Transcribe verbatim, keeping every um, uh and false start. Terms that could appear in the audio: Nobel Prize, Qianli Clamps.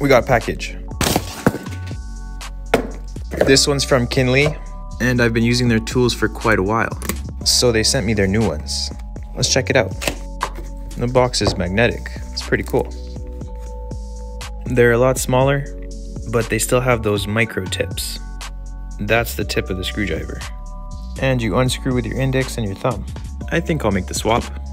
we got a package. This one's from Qianli, and I've been using their tools for quite a while, so they sent me their new ones. Let's check it out. The box is magnetic. It's pretty cool. They're a lot smaller, but they still have those micro tips. That's the tip of the screwdriver. And you unscrew with your index and your thumb. I think I'll make the swap.